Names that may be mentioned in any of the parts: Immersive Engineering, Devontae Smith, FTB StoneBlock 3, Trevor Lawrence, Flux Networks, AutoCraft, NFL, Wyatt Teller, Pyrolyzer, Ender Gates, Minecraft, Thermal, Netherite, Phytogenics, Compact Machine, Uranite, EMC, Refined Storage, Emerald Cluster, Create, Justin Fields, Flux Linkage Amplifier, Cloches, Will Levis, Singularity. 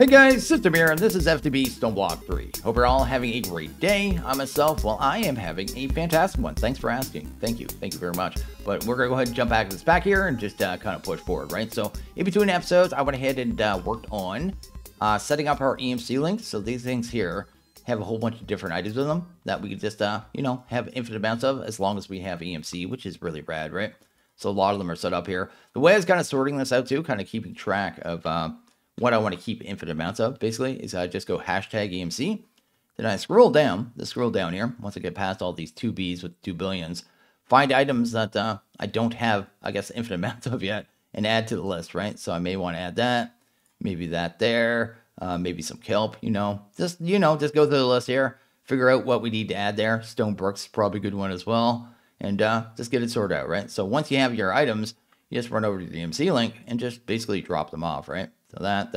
Hey guys, System here, and this is FTB StoneBlock 3. Hope you're all having a great day. I myself, well, I am having a fantastic one. Thanks for asking. Thank you very much. But we're gonna go ahead and jump back to this back here and just kind of push forward, right? So in between episodes, I went ahead and worked on setting up our EMC links. So these things here have a whole bunch of different ideas with them that we could just, you know, have infinite amounts of as long as we have EMC, which is really rad, right? So a lot of them are set up here. The way I was kind of sorting this out too, kind of keeping track of what I want to keep infinite amounts of, basically, is I just go hashtag EMC. Then I scroll down here. Once I get past all these 2Bs with 2 billions, find items that I don't have, I guess, infinite amounts of yet, and add to the list, right? So I may want to add that, maybe that there, maybe some kelp, you know. Just go through the list here, figure out what we need to add there. Stone bricks, probably a good one as well. And just get it sorted out, right? So once you have your items, you just run over to the EMC link and just basically drop them off, right? So that,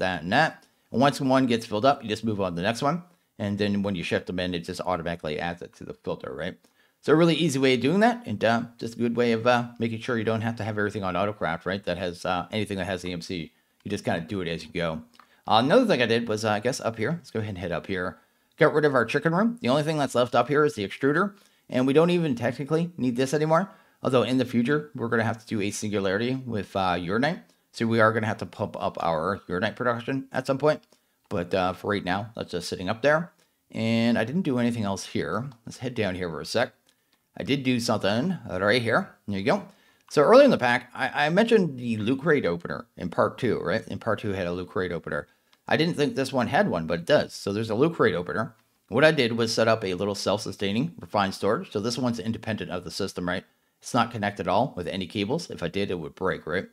and once one gets filled up, you just move on to the next one. And then when you shift them in, it just automatically adds it to the filter, right? So a really easy way of doing that, and just a good way of making sure you don't have to have everything on AutoCraft, right? That has anything that has EMC. You just kind of do it as you go. Another thing I did was, I guess, up here. Let's go ahead and hit up here. Got rid of our chicken room. The only thing that's left up here is the extruder, and we don't even technically need this anymore. Although in the future, we're going to have to do a singularity with Uranite. So we are going to have to pump up our Uranite production at some point. But for right now, that's just sitting up there. And I didn't do anything else here. Let's head down here for a sec. I did do something right here. There you go. So earlier in the pack, I mentioned the loot crate opener in part 2, right? In part 2, it had a loot crate opener. I didn't think this one had one, but it does. So there's a loot crate opener. What I did was set up a little self-sustaining refined storage. So this one's independent of the system, right? It's not connected at all with any cables. If I did, it would break, right?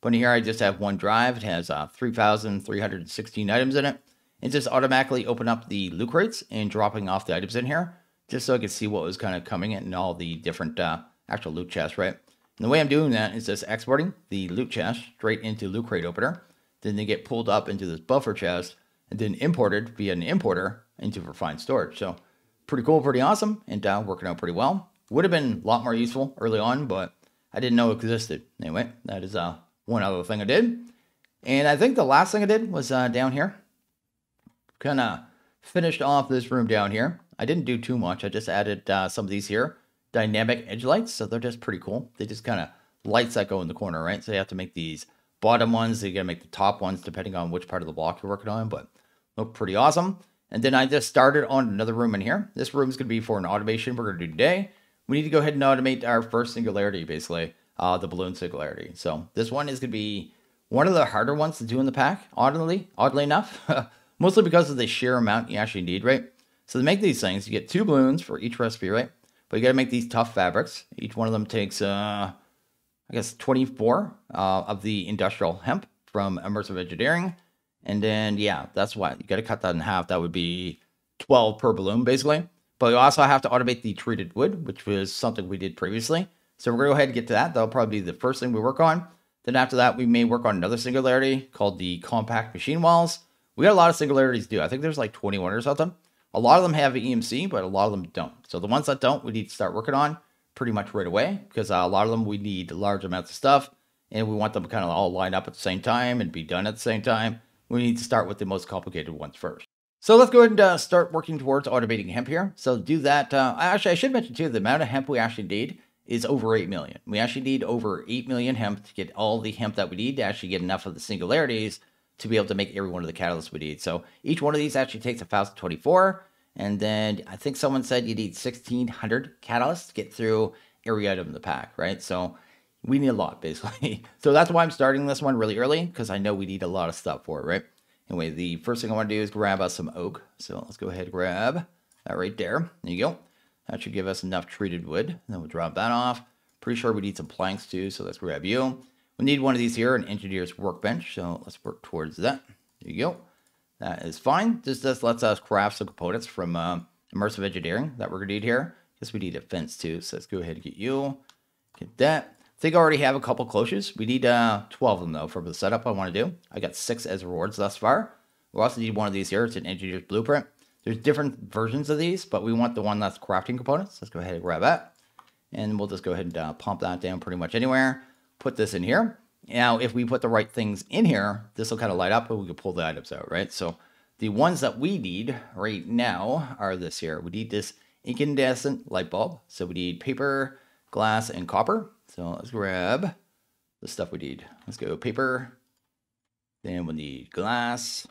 But in here, I just have one drive. It has 3,316 items in it. It just automatically opened up the loot crates and dropping off the items in here, just so I could see what was kind of coming in and all the different actual loot chests, right? And the way I'm doing that is just exporting the loot chest straight into loot crate opener. Then they get pulled up into this buffer chest and then imported via an importer into refined storage. So pretty cool, pretty awesome, and working out pretty well. Would have been a lot more useful early on, but I didn't know it existed. Anyway, that is... one other thing I did. And I think the last thing I did was down here. Kind of finished off this room down here. I didn't do too much. I just added some of these here. Dynamic edge lights. So they're just pretty cool. They just kind of lights that go in the corner, right? So you have to make these bottom ones. So you got to make the top ones depending on which part of the block you're working on. But look pretty awesome. And then I just started on another room in here. This room is going to be for an automation we're going to do today. We need to go ahead and automate our first singularity, basically. The balloon singularity. So this one is going to be one of the harder ones to do in the pack, oddly enough, mostly because of the sheer amount you actually need, right? So to make these things, you get 2 balloons for each recipe, right? But you got to make these tough fabrics. Each one of them takes, I guess, 24 of the industrial hemp from Immersive Engineering. And then, yeah, that's why you got to cut that in half. That would be 12 per balloon, basically. But you also have to automate the treated wood, which was something we did previously. So we're going to go ahead and get to that. That'll probably be the first thing we work on. Then after that, we may work on another singularity called the Compact Machine walls. We got a lot of singularities to do. I think there's like 21 or something. A lot of them have EMC, but a lot of them don't. So the ones that don't, we need to start working on pretty much right away, because a lot of them, we need large amounts of stuff, and we want them kind of all lined up at the same time and be done at the same time. We need to start with the most complicated ones first. So let's go ahead and start working towards automating hemp here. So to do that, actually, I should mention too, the amount of hemp we actually need is over 8 million. We actually need over 8 million hemp to get all the hemp that we need to actually get enough of the singularities to be able to make every one of the catalysts we need. So each one of these actually takes 1,024. And then I think someone said you need 1,600 catalysts to get through every item in the pack, right? So we need a lot, basically. So that's why I'm starting this one really early, because I know we need a lot of stuff for it, right? Anyway, the first thing I want to do is grab us some oak. So let's go ahead and grab that right there. There you go. That should give us enough treated wood. And then we'll drop that off. Pretty sure we need some planks too, so let's grab you. We need one of these here, an engineer's workbench. So let's work towards that. There you go. That is fine. This lets us craft some components from Immersive Engineering that we're going to need here. Guess we need a fence too, so let's go ahead and get you. Get that. I think I already have a couple cloches. We need 12 of them though for the setup I want to do. I got 6 as rewards thus far. We'll also need one of these here. It's an engineer's blueprint. There's different versions of these, but we want the one that's crafting components. Let's go ahead and grab that. And we'll just go ahead and pump that down pretty much anywhere. Put this in here. Now, if we put the right things in here, this will kind of light up, but we can pull the items out, right? So the ones that we need right now are this here. We need this incandescent light bulb. So we need paper, glass, and copper. So let's grab the stuff we need. Let's go paper. Then we need glass.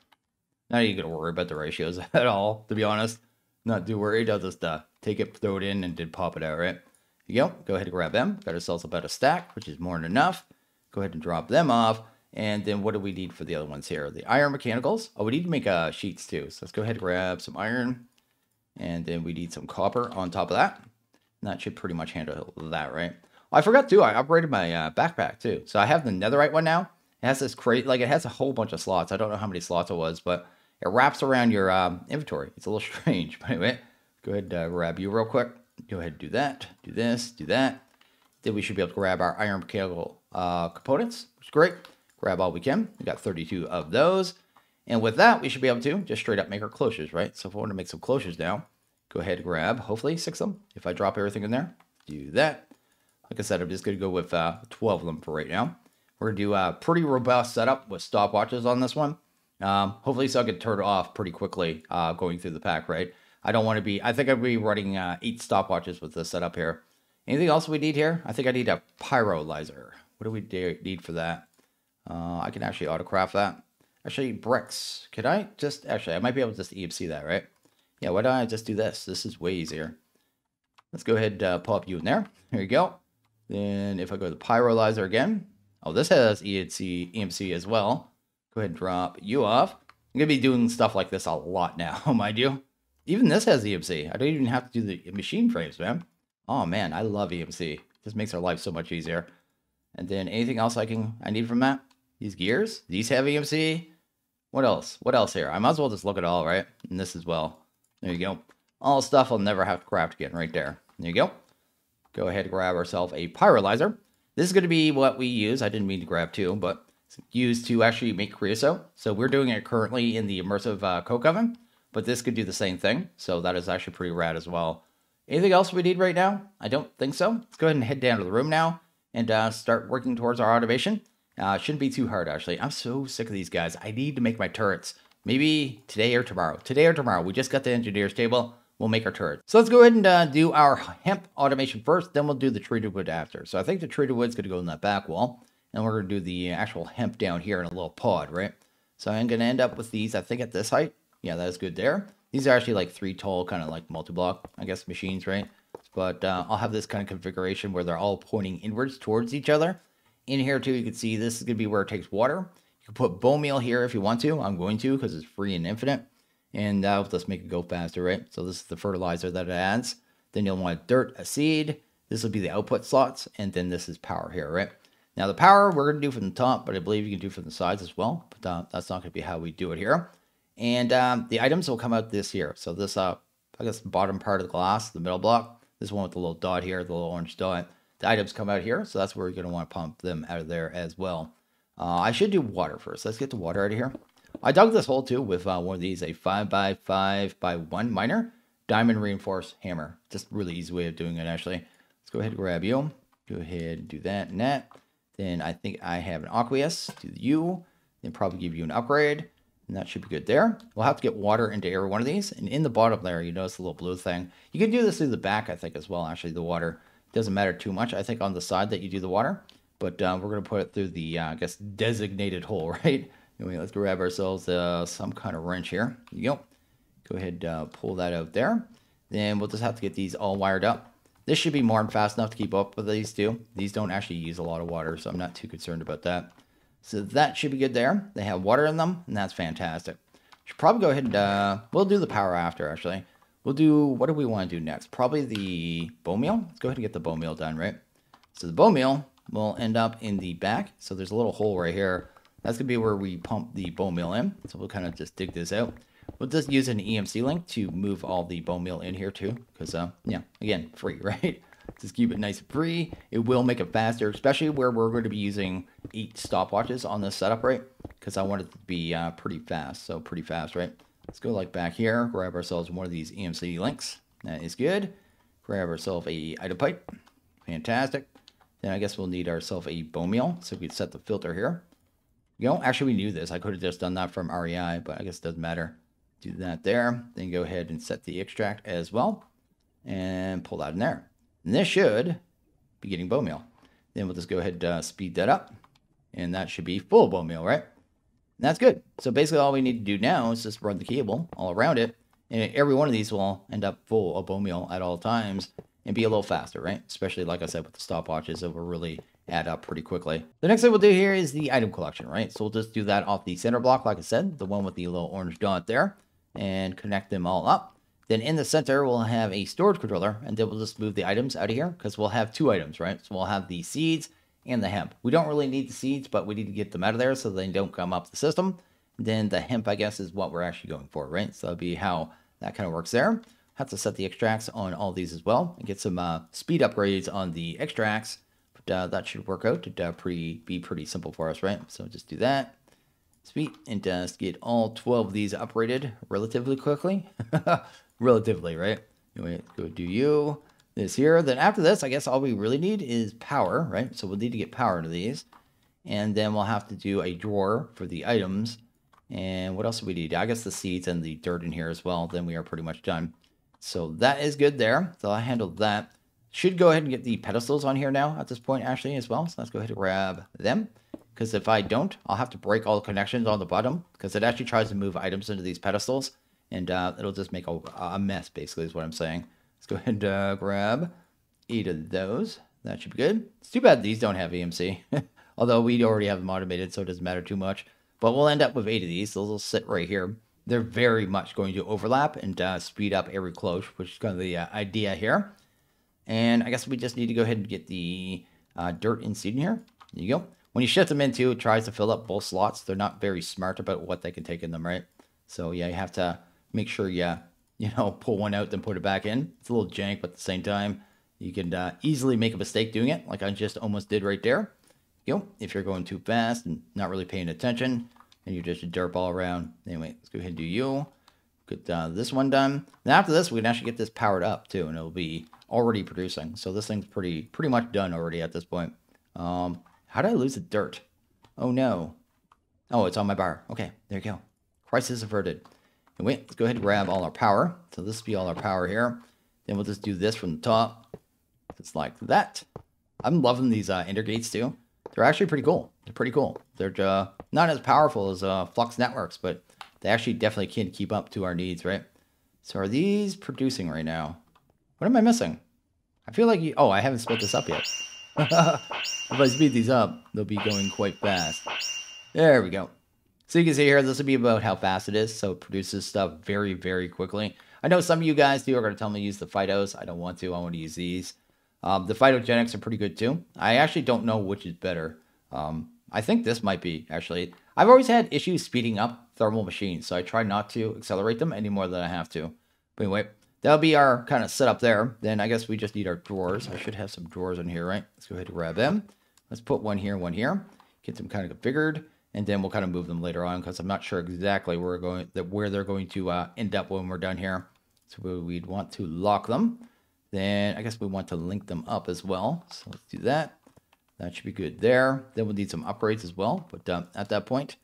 Not even gonna worry about the ratios at all, to be honest. Not too worried. I'll just take it, throw it in, and then pop it out, right? Here you go. Go ahead and grab them. Got ourselves about a stack, which is more than enough. Go ahead and drop them off. And then what do we need for the other ones here? The iron mechanicals. Oh, we need to make sheets too. So let's go ahead and grab some iron. And then we need some copper on top of that. And that should pretty much handle that, right? Oh, I forgot too. I upgraded my backpack too. So I have the netherite one now. It has this crate, like it has a whole bunch of slots. I don't know how many slots it was, but it wraps around your inventory. It's a little strange, but anyway. Go ahead and grab you real quick. Go ahead and do that. Do this, do that. Then we should be able to grab our iron mechanical components, which is great. Grab all we can. We got 32 of those. And with that, we should be able to just straight up make our cloches, right? So if I want to make some cloches now, go ahead and grab, hopefully, 6 of them. If I drop everything in there, do that. Like I said, I'm just going to go with 12 of them for right now. We're going to do a pretty robust setup with stopwatches on this one. Hopefully, so I can turn it off pretty quickly going through the pack, right? I don't want to be, I think I'll be running 8 stopwatches with this setup here. Anything else we need here? I think I need a pyrolyzer. What do we need for that? I can actually AutoCraft that. Actually, bricks. Could I just, actually, I might be able to just EMC that, right? Yeah, why don't I just do this? This is way easier. Let's go ahead and pop you in there. There you go. Then if I go to the pyrolyzer again. Oh, this has EMC as well. Go ahead and drop you off. I'm going to be doing stuff like this a lot now, mind you. Even this has EMC. I don't even have to do the machine frames, man. Oh, man, I love EMC. This makes our life so much easier. And then anything else I need from that? These gears? These have EMC? What else? What else here? I might as well just look at all, right? And this as well. There you go. All stuff I'll never have to craft again right there. There you go. Go ahead and grab ourselves a pyrolyzer. This is going to be what we use. I didn't mean to grab two, but it's used to actually make creosote. So we're doing it currently in the immersive coke oven, but this could do the same thing. So that is actually pretty rad as well. Anything else we need right now? I don't think so. Let's go ahead and head down to the room now and start working towards our automation. Shouldn't be too hard, actually. I'm so sick of these guys. I need to make my turrets. Maybe today or tomorrow. Today or tomorrow. We just got the engineer's table. We'll make our turrets. So let's go ahead and do our hemp automation first. Then we'll do the treated wood after. So I think the treated wood's going to go in that back wall. And we're going to do the actual hemp down here in a little pod, right? So I'm going to end up with these, I think, at this height. Yeah, that's good there. These are actually like 3 tall, kind of like multi-block, I guess, machines, right? But I'll have this kind of configuration where they're all pointing inwards towards each other. In here, too, you can see this is going to be where it takes water. You can put bone meal here if you want to. I'm going to because it's free and infinite. And that'll just make it go faster, right? So this is the fertilizer that it adds. Then you'll want dirt, a seed. This will be the output slots. And then this is power here, right? Now, the power we're going to do from the top, but I believe you can do from the sides as well. But that's not going to be how we do it here. And the items will come out this here. So this, I guess, the bottom part of the glass, the middle block. This one with the little dot here, the little orange dot. The items come out here. So that's where you're going to want to pump them out of there as well. I should do water first. Let's get the water out of here. I dug this hole too with one of these, a 5x5x1 miner, diamond reinforced hammer. Just really easy way of doing it, actually. Let's go ahead and grab you. Go ahead and do that and that. Then I think I have an aqueous. Do you. Then probably give you an upgrade. And that should be good there. We'll have to get water into every one of these. And in the bottom there, you notice the little blue thing. You can do this through the back, I think, as well, actually, the water. It doesn't matter too much, I think, on the side that you do the water. But we're going to put it through the, I guess, designated hole, right? Anyway, let's grab ourselves some kind of wrench here. There you go. Go ahead and pull that out there. Then we'll just have to get these all wired up. This should be more than fast enough to keep up with these two. These don't actually use a lot of water, so I'm not too concerned about that. So that should be good there. They have water in them, and that's fantastic. Should probably go ahead and, we'll do the power after, actually. We'll do, what do we want to do next? Probably the bone meal. Let's go ahead and get the bone meal done, right? So the bone meal will end up in the back. So there's a little hole right here. That's going to be where we pump the bone meal in. So we'll kind of just dig this out. We'll just use an EMC link to move all the bone meal in here too. Because, yeah, again, free, right? Just keep it nice and free. It will make it faster, especially where we're going to be using 8 stopwatches on this setup, right? Because I want it to be pretty fast. So pretty fast, right? Let's go like back here. Grab ourselves one of these EMC links. That is good. Grab ourselves a item pipe. Fantastic. Then I guess we'll need ourselves a bone meal. So we could set the filter here. You know, actually we knew this. I could have just done that from REI, but I guess it doesn't matter. Do that there. Then go ahead and set the extract as well. And pull that in there. And this should be getting bone meal. Then we'll just go ahead and speed that up. And that should be full bone meal, right? And that's good. So basically all we need to do now is just run the cable all around it. And every one of these will end up full of bone meal at all times and be a little faster, right? Especially, like I said, with the stopwatches, it will really add up pretty quickly. The next thing we'll do here is the item collection, right? So we'll just do that off the center block, like I said, the one with the little orange dot there, and connect them all up. Then in the center, we'll have a storage controller, and then we'll just move the items out of here because we'll have two items, right? So we'll have the seeds and the hemp. We don't really need the seeds, but we need to get them out of there so they don't come up the system. Then the hemp, I guess, is what we're actually going for, right? So that'll be how that kind of works there. Have to set the extracts on all these as well and get some speed upgrades on the extracts. But that should work out to be pretty simple for us, right? So just do that. Sweet. And just get all 12 of these upgraded relatively quickly. Relatively, right? Anyway, go do you this here. Then after this, I guess all we really need is power, right? So we'll need to get power into these. And then we'll have to do a drawer for the items. And what else do we need? I guess the seeds and the dirt in here as well. Then we are pretty much done. So that is good there. So I handled that. Should go ahead and get the pedestals on here now at this point, actually, as well. So let's go ahead and grab them. Because if I don't, I'll have to break all the connections on the bottom. Because it actually tries to move items into these pedestals. And it'll just make a mess, basically, is what I'm saying. Let's go ahead and grab 8 of those. That should be good. It's too bad these don't have EMC. Although we already have them automated, so it doesn't matter too much. But we'll end up with 8 of these. Those will sit right here. They're very much going to overlap and speed up every cloche, which is kind of the idea here. And I guess we just need to go ahead and get the dirt and seed in here. There you go. When you shift them into, it tries to fill up both slots. They're not very smart about what they can take in them, right? So yeah, you have to make sure you pull one out, then put it back in. It's a little jank, but at the same time, you can easily make a mistake doing it, like I just almost did right there. You know, if you're going too fast and not really paying attention, and you're just a derp all around. Anyway, let's go ahead and do you. Get this one done. Now after this, we can actually get this powered up too, and it'll be already producing. So this thing's pretty much done already at this point. How did I lose the dirt? Oh no. Oh, it's on my bar. Okay, there you go. Crisis averted. Anyway, let's go ahead and grab all our power. So this will be all our power here. Then we'll just do this from the top. Just like that. I'm loving these Ender Gates too. They're actually pretty cool. They're pretty cool. They're not as powerful as Flux Networks, but they actually definitely can keep up to our needs, right? So are these producing right now? What am I missing? I feel like oh, I haven't split this up yet. If I speed these up, they'll be going quite fast. There we go. So you can see here, this will be about how fast it is. So it produces stuff very, very quickly. I know some of you guys are going to tell me to use the Phytos. I don't want to. I want to use these. The Phytogenics are pretty good too. I actually don't know which is better. I think this might be, actually. I've always had issues speeding up thermal machines, so I try not to accelerate them any more than I have to. But anyway, that'll be our kind of setup there. Then I guess we just need our drawers. I should have some drawers in here, right? Let's go ahead and grab them. Let's put one here and one here. Get them kind of configured, and then we'll kind of move them later on because I'm not sure exactly where they're going to end up when we're done here. So we'd want to lock them. Then I guess we want to link them up as well. So let's do that. That should be good there. Then we'll need some upgrades as well. But at that point,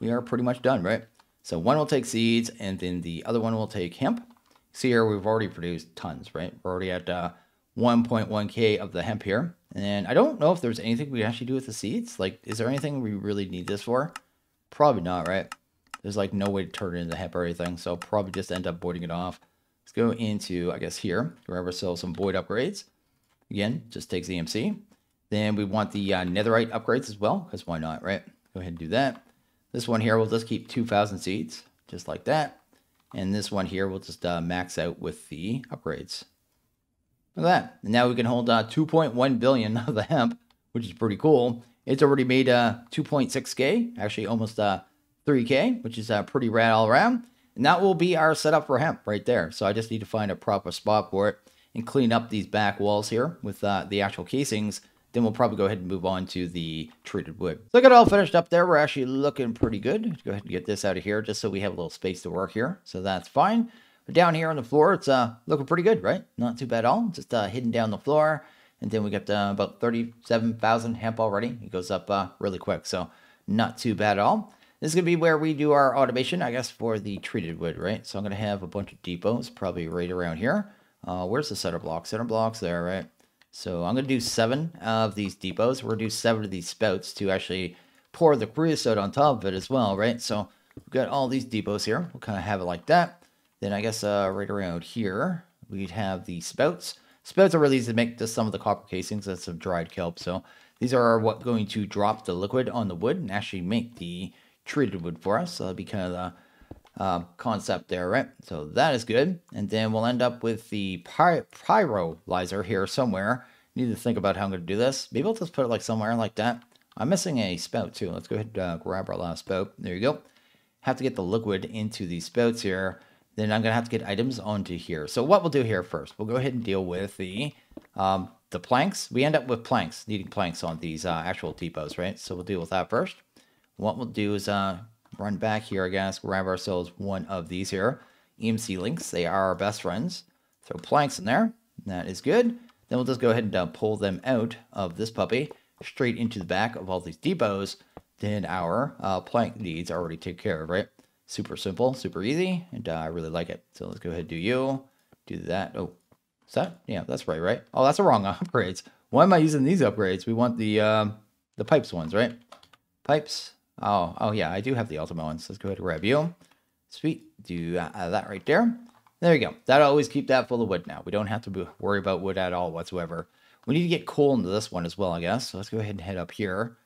we are pretty much done, right? So one will take seeds and then the other one will take hemp. See here, we've already produced tons, right? We're already at 1.1K of the hemp here. And I don't know if there's anything we actually do with the seeds. Like, is there anything we really need this for? Probably not, right? There's like no way to turn it into hemp or anything. So I'll probably just end up voiding it off. Let's go into, I guess, here, grab ourselves some void upgrades. Again, just takes EMC. Then we want the netherite upgrades as well, because why not, right? Go ahead and do that. This one here, we'll just keep 2,000 seeds, just like that. And this one here, we'll just max out with the upgrades. Look at that. And now we can hold 2.1 billion of the hemp, which is pretty cool. It's already made 2.6K, actually almost 3K, which is pretty rad all around. And that will be our setup for hemp right there. So I just need to find a proper spot for it and clean up these back walls here with the actual casings. Then we'll probably go ahead and move on to the treated wood. So I got it all finished up there. We're actually looking pretty good. Let's go ahead and get this out of here just so we have a little space to work here. So that's fine. But down here on the floor, it's looking pretty good, right? Not too bad at all. Just hidden down the floor. And then we got about 37,000 hemp already. It goes up really quick, so not too bad at all. This is going to be where we do our automation, I guess, for the treated wood, right? So I'm going to have a bunch of depots probably right around here. Where's the center block? Center block's there, right? So I'm going to do 7 of these depots. We're going to do 7 of these spouts to actually pour the creosote on top of it as well, right? So we've got all these depots here. We'll kind of have it like that. Then I guess right around here, we'd have the spouts. Spouts are really easy to make just some of the copper casings and some dried kelp. So these are what going to drop the liquid on the wood and actually make the treated wood for us. So that'll be kind of the concept there, right? So that is good. And then we'll end up with the pyrolyzer here somewhere. Need to think about how I'm going to do this. Maybe I'll just put it like somewhere like that. I'm missing a spout too. Let's go ahead and grab our last spout. There you go. Have to get the liquid into these spouts here. Then I'm going to have to get items onto here. So what we'll do here first, we'll go ahead and deal with the planks. We end up with planks, needing planks on these actual depots, right? So we'll deal with that first. What we'll do is run back here, I guess, grab ourselves one of these here. EMC links, they are our best friends. Throw planks in there. That is good. Then we'll just go ahead and pull them out of this puppy straight into the back of all these depots. Then our plank needs are already taken care of, right? Super simple, super easy, and I really like it. So let's go ahead and do you, do that. Oh, is that? Yeah, that's right, right? Oh, that's the wrong upgrades. Why am I using these upgrades? We want the pipes ones, right? Pipes. Oh yeah, I do have the ultimate ones. Let's go ahead and grab you. Sweet, do that right there. There you go. That'll always keep that full of wood now. We don't have to worry about wood at all whatsoever. We need to get coal into this one as well, I guess. So let's go ahead and head up here.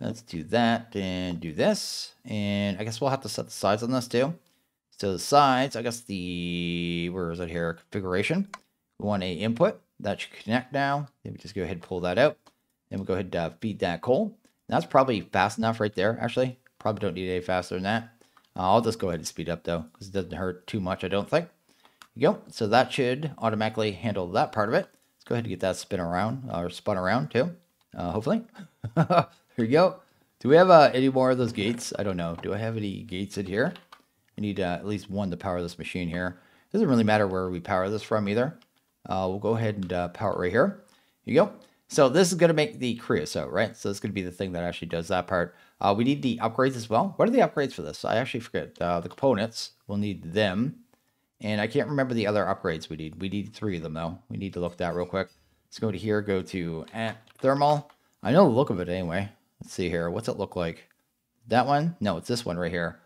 Let's do that and do this. And I guess we'll have to set the sides on this too. So the sides, I guess the, where is it here? Configuration. We want a input that should connect now. Then we just go ahead and pull that out. Then we'll go ahead and feed that coal. That's probably fast enough right there. Actually, probably don't need any faster than that. I'll just go ahead and speed up though, because it doesn't hurt too much, I don't think. There you go. So that should automatically handle that part of it. Let's go ahead and get that spin around or spun around too. Hopefully. Here we go. Do we have any more of those gates? I don't know. Do I have any gates in here? I need at least one to power this machine here. Doesn't really matter where we power this from either. We'll go ahead and power it right here. Here you go. So this is going to make the creosote, right? So it's going to be the thing that actually does that part. We need the upgrades as well. What are the upgrades for this? I actually forget. The components, we'll need them. And I can't remember the other upgrades we need. We need 3 of them though. We need to look at that real quick. Let's go to here, go to Thermal. I know the look of it anyway. Let's see here. What's it look like? That one? No, it's this one right here.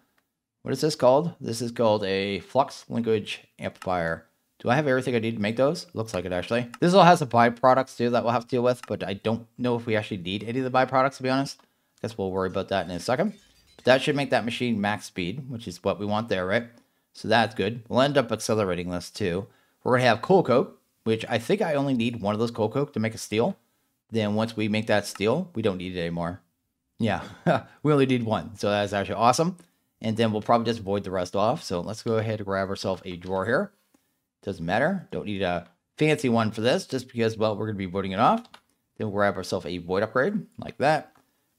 What is this called? This is called a Flux Linkage Amplifier. Do I have everything I need to make those? Looks like it, actually. This all has some byproducts, too, that we'll have to deal with, but I don't know if we actually need any of the byproducts, to be honest. I guess we'll worry about that in a second. But that should make that machine max speed, which is what we want there, right? So that's good. We'll end up accelerating this, too. We're going to have coal coke, which I think I only need one of those coal coke to make a steel. Then once we make that steel, we don't need it anymore. Yeah, we only need 1. So that's actually awesome. And then we'll probably just void the rest off. So let's go ahead and grab ourselves a drawer here. Doesn't matter. Don't need a fancy one for this just because, well, we're going to be voiding it off. Then we'll grab ourselves a void upgrade like that.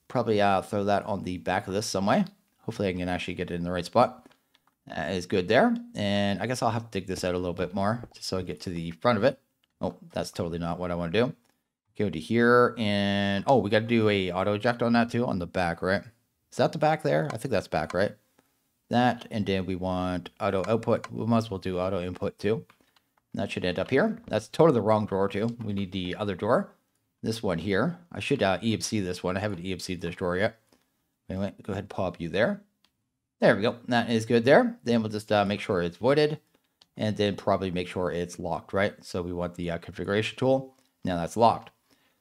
Probably throw that on the back of this some way. Hopefully I can actually get it in the right spot. That is good there. And I guess I'll have to dig this out a little bit more just so I get to the front of it. Oh, that's totally not what I want to do. Go to here and, oh, we got to do a auto eject on that too, on the back, right? Is that the back there? I think that's back, right? That, and then we want auto output. We might as well do auto input too. That should end up here. That's totally the wrong drawer too. We need the other drawer. This one here. I should EMC this one. I haven't EMC'd this drawer yet. Anyway, go ahead and pop you there. There we go. That is good there. Then we'll just make sure it's voided and then probably make sure it's locked, right? So we want the configuration tool. Now that's locked.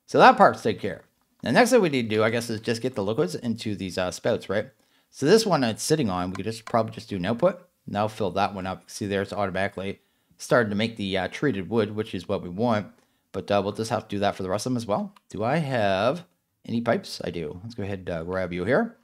So that part's taken care of. The next thing we need to do, I guess, is just get the liquids into these spouts, right? So this one it's sitting on, we could just probably just do an output. Now fill that one up. See there, it's automatically starting to make the treated wood, which is what we want. But we'll just have to do that for the rest of them as well. Do I have any pipes? I do. Let's go ahead and grab you here.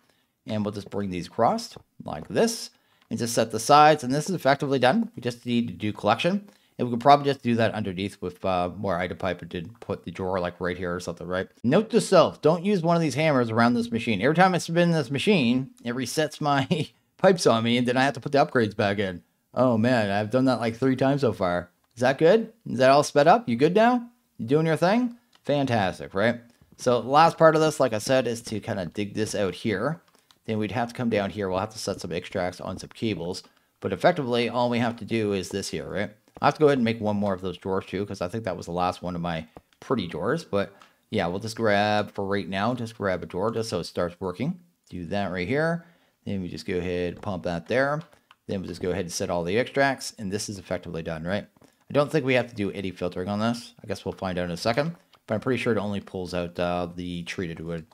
And we'll just bring these across like this. And just set the sides. And this is effectively done. We just need to do collection. And we could probably just do that underneath with more item pipe and did put the drawer like right here or something, right? Note to self, don't use one of these hammers around this machine. Every time I spin this machine, it resets my pipes on me and then I have to put the upgrades back in. Oh man, I've done that like 3 times so far. Is that good? Is that all sped up? You good now? You doing your thing? Fantastic, right? So the last part of this, like I said, is to kind of dig this out here. Then we'd have to come down here. We'll have to set some extracts on some cables. But effectively, all we have to do is this here, right? I'll have to go ahead and make one more of those drawers too, because I think that was the last one of my pretty drawers. But yeah, we'll just grab, for right now, just grab a drawer just so it starts working. Do that right here. Then we just go ahead and pump that there. Then we'll just go ahead and set all the extracts. And this is effectively done, right? I don't think we have to do any filtering on this. I guess we'll find out in a second. But I'm pretty sure it only pulls out the treated wood.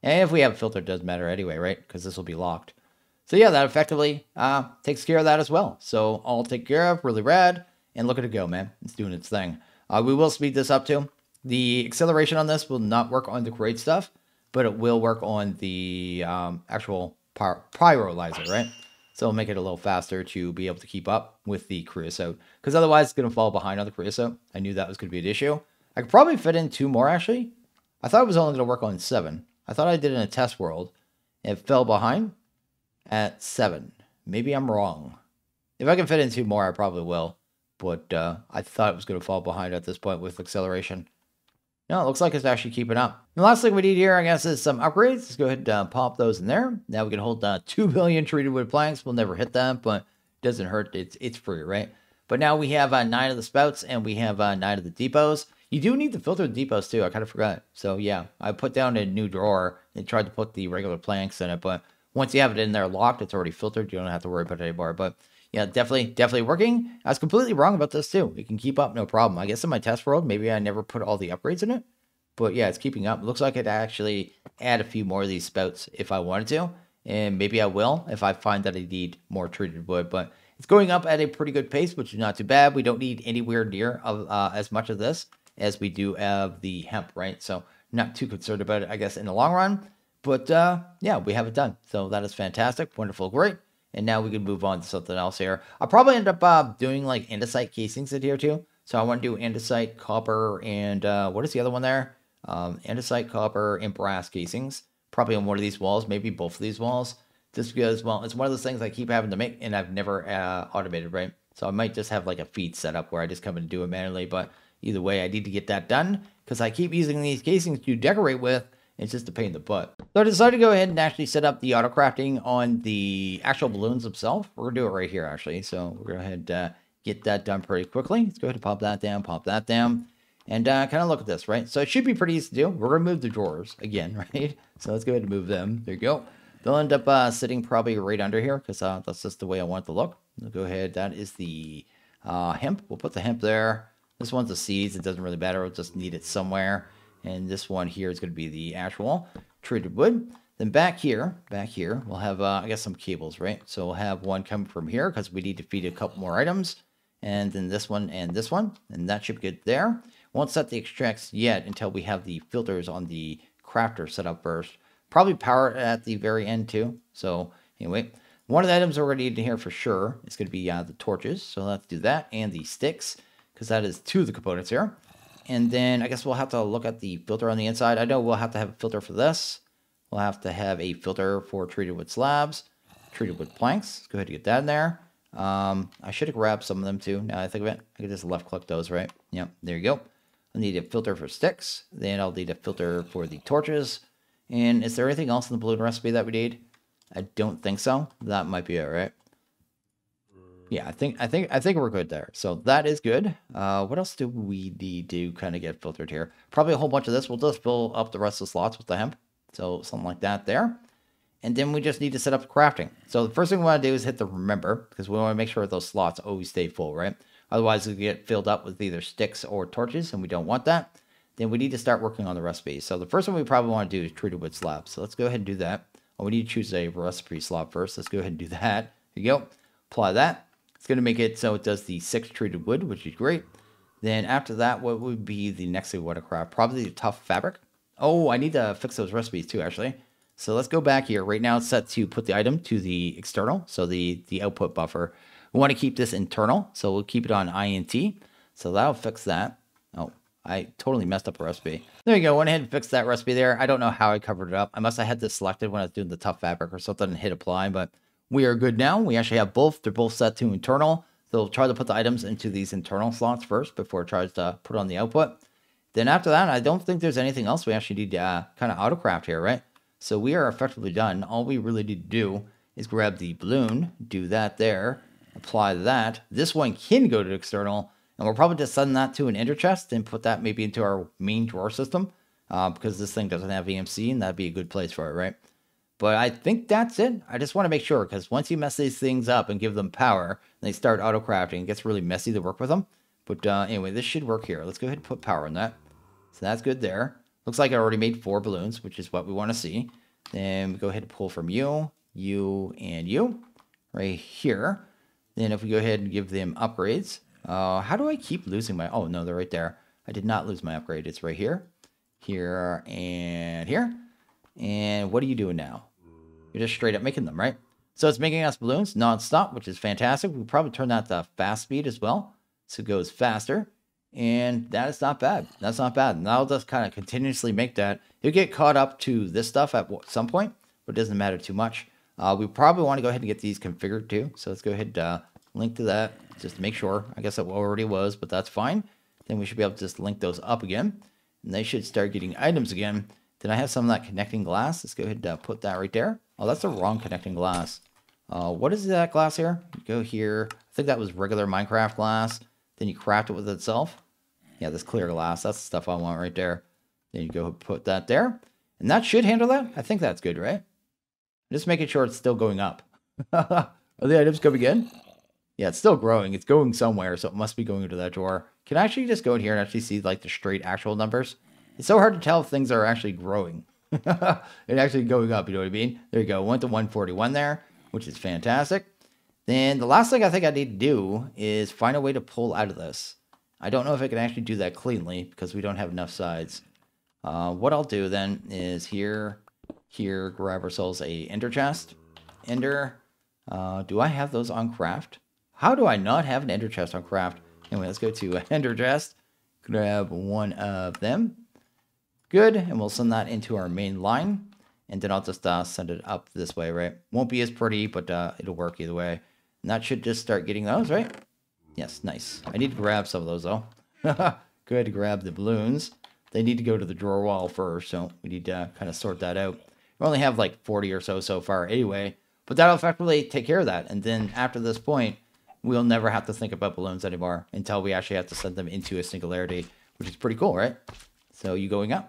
And if we have a filter, it doesn't matter anyway, right? Because this will be locked. So yeah, that effectively takes care of that as well. So all taken care of, really rad. And look at it go, man. It's doing its thing. We will speed this up too. The acceleration on this will not work on the Create stuff, but it will work on the actual Pyrolyzer, right? So it'll make it a little faster to be able to keep up with the Creosote, because otherwise it's going to fall behind on the Creosote. I knew that was going to be an issue. I could probably fit in 2 more, actually. I thought it was only going to work on 7. I thought I did in a test world. It fell behind at 7. Maybe I'm wrong. If I can fit in 2 more, I probably will. But I thought it was going to fall behind at this point with acceleration. No, it looks like it's actually keeping up. The last thing we need here, I guess, is some upgrades. Let's go ahead and pop those in there. Now we can hold 2 billion treated wood planks. We'll never hit that, but it doesn't hurt. It's free, right? But now we have 9 of the spouts, and we have 9 of the depots. You do need to filter the depots too. I kind of forgot. So yeah, I put down a new drawer and tried to put the regular planks in it. But once you have it in there locked, it's already filtered. You don't have to worry about it anymore. But yeah, definitely working. I was completely wrong about this too. It can keep up, no problem. I guess in my test world, maybe I never put all the upgrades in it. But yeah, it's keeping up. It looks like I could actually add a few more of these spouts if I wanted to. And maybe I will if I find that I need more treated wood. But it's going up at a pretty good pace, which is not too bad. We don't need anywhere near as much of this as we do have the hemp, right? So not too concerned about it, I guess, in the long run. But yeah, we have it done. So that is fantastic, wonderful, great. And now we can move on to something else here. I'll probably end up doing like andesite casings in here too. So I want to do andesite, copper, and what is the other one there? Andesite, copper, and brass casings. Probably on one of these walls, maybe both of these walls. Just because, well, it's one of those things I keep having to make and I've never automated, right? So I might just have like a feed set up where I just come in and do it manually, but either way, I need to get that done because I keep using these casings to decorate with. It's just a pain in the butt. So I decided to go ahead and actually set up the auto-crafting on the actual balloons themselves. We're going to do it right here, actually. So we're going to go ahead and get that done pretty quickly. Let's go ahead and pop that down, and kind of look at this, right? So it should be pretty easy to do. We're going to move the drawers again, right? So let's go ahead and move them. There you go. They'll end up sitting probably right under here because that's just the way I want it to look. We'll go ahead. That is the hemp. We'll put the hemp there. This one's the seeds. It doesn't really matter. We'll just need it somewhere. And this one here is going to be the actual treated wood. Then back here, we'll have, I guess, some cables, right? So we'll have one coming from here because we need to feed a couple more items. And then this one. And that should be good there. Won't set the extracts yet until we have the filters on the crafter set up first. Probably power at the very end too. So anyway, one of the items we're going to need in here for sure is going to be the torches. So let's do that, and the sticks, because that is 2 of the components here. And then I guess we'll have to look at the filter on the inside. I know we'll have to have a filter for this. We'll have to have a filter for treated wood slabs, treated wood planks. Let's go ahead and get that in there. I should have grabbed some of them too, now that I think of it. I could just left click those, right? Yep, there you go. I'll need a filter for sticks. Then I'll need a filter for the torches. And is there anything else in the balloon recipe that we need? I don't think so. That might be it, right? Yeah, I think we're good there. So that is good. What else do we need to kind of get filtered here? Probably a whole bunch of this. We'll just fill up the rest of the slots with the hemp. So something like that there. And then we just need to set up crafting. So the first thing we want to do is hit the remember, because we want to make sure those slots always stay full, right? Otherwise we get filled up with either sticks or torches, and we don't want that. Then we need to start working on the recipe. So the first one we probably want to do is treated wood slabs. So let's go ahead and do that. Oh, we need to choose a recipe slab first. Let's go ahead and do that. There you go. Apply that. It's going to make it so it does the 6 treated wood, which is great. Then after that, what would be the next thing we want to craft? Probably the tough fabric. Oh, I need to fix those recipes too, actually. So let's go back here. Right now it's set to put the item to the external, so the output buffer. We want to keep this internal, so we'll keep it on INT. So that'll fix that. Oh, I totally messed up a recipe. There you go. Went ahead and fixed that recipe there. I don't know how I covered it up. I must have had this selected when I was doing the tough fabric or something and hit apply, but we are good now. We actually have both. They're both set to internal. So we'll try to put the items into these internal slots first before it tries to put on the output. Then after that, I don't think there's anything else we actually need to kind of AutoCraft here, right? So we are effectively done. All we really need to do is grab the balloon, do that there, apply that. This one can go to external, and we'll probably just send that to an ender chest and put that maybe into our main drawer system because this thing doesn't have EMC, and that'd be a good place for it, right? But I think that's it. I just want to make sure, because once you mess these things up and give them power, they start auto-crafting. It gets really messy to work with them. But anyway, this should work here. Let's go ahead and put power on that. So that's good there. Looks like I already made 4 balloons, which is what we want to see. Then we go ahead and pull from you, you, and you right here. Then if we go ahead and give them upgrades, how do I keep losing my, oh no, they're right there. I did not lose my upgrade. It's right here, here, and here. And what are you doing now? You're just straight up making them, right? So it's making us balloons nonstop, which is fantastic. We'll probably turn that to fast speed as well, so it goes faster. And that is not bad. That's not bad. And that'll just kind of continuously make that. You'll get caught up to this stuff at some point, but it doesn't matter too much. We probably want to go ahead and get these configured too. So let's go ahead and link to that just to make sure. I guess it already was, but that's fine. Then we should be able to just link those up again. And they should start getting items again. Then I have some of that connecting glass. Let's go ahead and put that right there. Oh, that's the wrong connecting glass. What is that glass here? You go here. I think that was regular Minecraft glass. Then you craft it with itself. Yeah, this clear glass. That's the stuff I want right there. Then you go put that there. And that should handle that. I think that's good, right? I'm just making sure it's still going up. Are the items coming in? Yeah, it's still growing. It's going somewhere, so it must be going into that drawer. Can I actually just go in here and actually see like the straight actual numbers? It's so hard to tell if things are actually growing and actually going up, you know what I mean? There you go. Went to 141 there, which is fantastic. Then the last thing I think I need to do is find a way to pull out of this. I don't know if I can actually do that cleanly because we don't have enough sides. What I'll do then is here, grab ourselves a ender chest. Ender, do I have those on craft? How do I not have an ender chest on craft? Anyway, let's go to ender chest. Grab one of them. Good, and we'll send that into our main line, and then I'll just send it up this way, right? Won't be as pretty, but it'll work either way. And that should just start getting those, right? Yes, nice. I need to grab some of those, though. Go ahead and grab the balloons. They need to go to the drawer wall first, so we need to kind of sort that out. We only have like 40 or so far anyway, but that'll effectively take care of that. And then after this point, we'll never have to think about balloons anymore until we actually have to send them into a singularity, which is pretty cool, right? So you going up?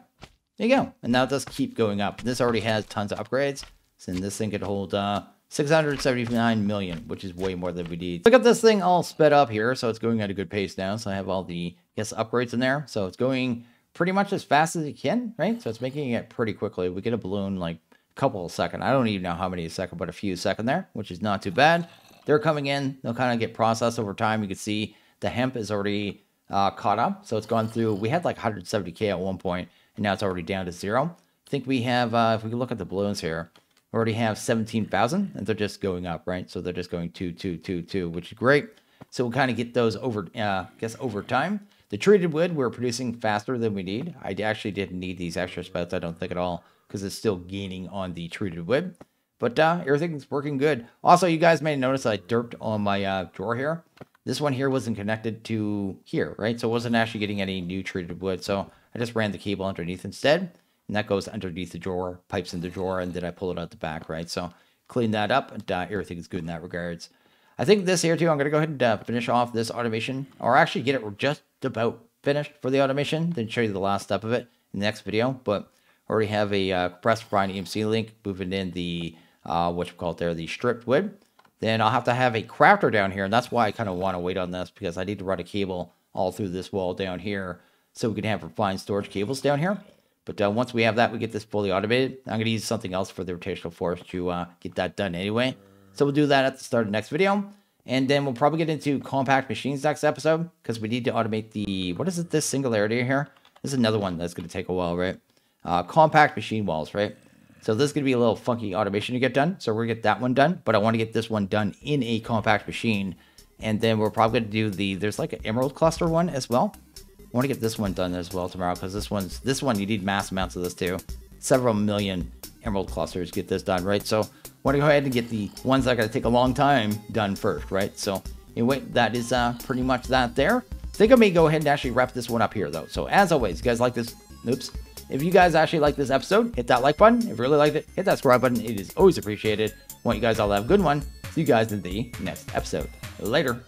There you go. And now it does keep going up. This already has tons of upgrades. So this thing could hold 679 million, which is way more than we need. Look at this thing all sped up here. So it's going at a good pace now. So I have all the, I guess, upgrades in there. So it's going pretty much as fast as it can, right? So it's making it pretty quickly. We get a balloon like a couple of seconds. I don't even know how many a second, but a few seconds there, which is not too bad. They're coming in. They'll kind of get processed over time. You can see the hemp is already caught up. So it's gone through. We had like 170K at one point. And now it's already down to 0. I think we have, if we look at the balloons here, we already have 17,000, and they're just going up, right? So they're just going 2, 2, 2, 2, which is great. So we'll kind of get those over, I guess, over time. The treated wood we're producing faster than we need. I actually didn't need these extra spouts, I don't think at all, because it's still gaining on the treated wood. But everything's working good. Also, you guys may notice I derped on my drawer here. This one here wasn't connected to here, right? So it wasn't actually getting any new treated wood. So I just ran the cable underneath instead, and that goes underneath the drawer, pipes in the drawer, and then I pull it out the back, right? So clean that up, and everything is good in that regards. I think this here, too, I'm going to go ahead and finish off this automation, or actually get it just about finished for the automation, then show you the last step of it in the next video. But I already have a compressed refined EMC link, moving in the, the stripped wood. Then I'll have to have a crafter down here, and that's why I kind of want to wait on this, because I need to run a cable all through this wall down here, so we can have refined storage cables down here. But once we have that, we get this fully automated. I'm going to use something else for the rotational force to get that done anyway. So we'll do that at the start of the next video. And then we'll probably get into compact machines next episode, because we need to automate the, what is it, this singularity here? This is another one that's going to take a while, right? Compact machine walls, right? So this is going to be a little funky automation to get done. So we're going to get that one done, but I want to get this one done in a compact machine. And then we're probably going to do the, there's like an emerald cluster one as well. I want to get this one done as well tomorrow, because this one you need mass amounts of this too. Several million emerald clusters to get this done, right? So I want to go ahead and get the ones that are going to take a long time done first, right? So anyway, that is pretty much that there. I think I may go ahead and actually wrap this one up here though. So as always, you guys like this, oops. If you guys actually like this episode, hit that like button. If you really liked it, hit that subscribe button. It is always appreciated. I want you guys all to have a good one. See you guys in the next episode. Later.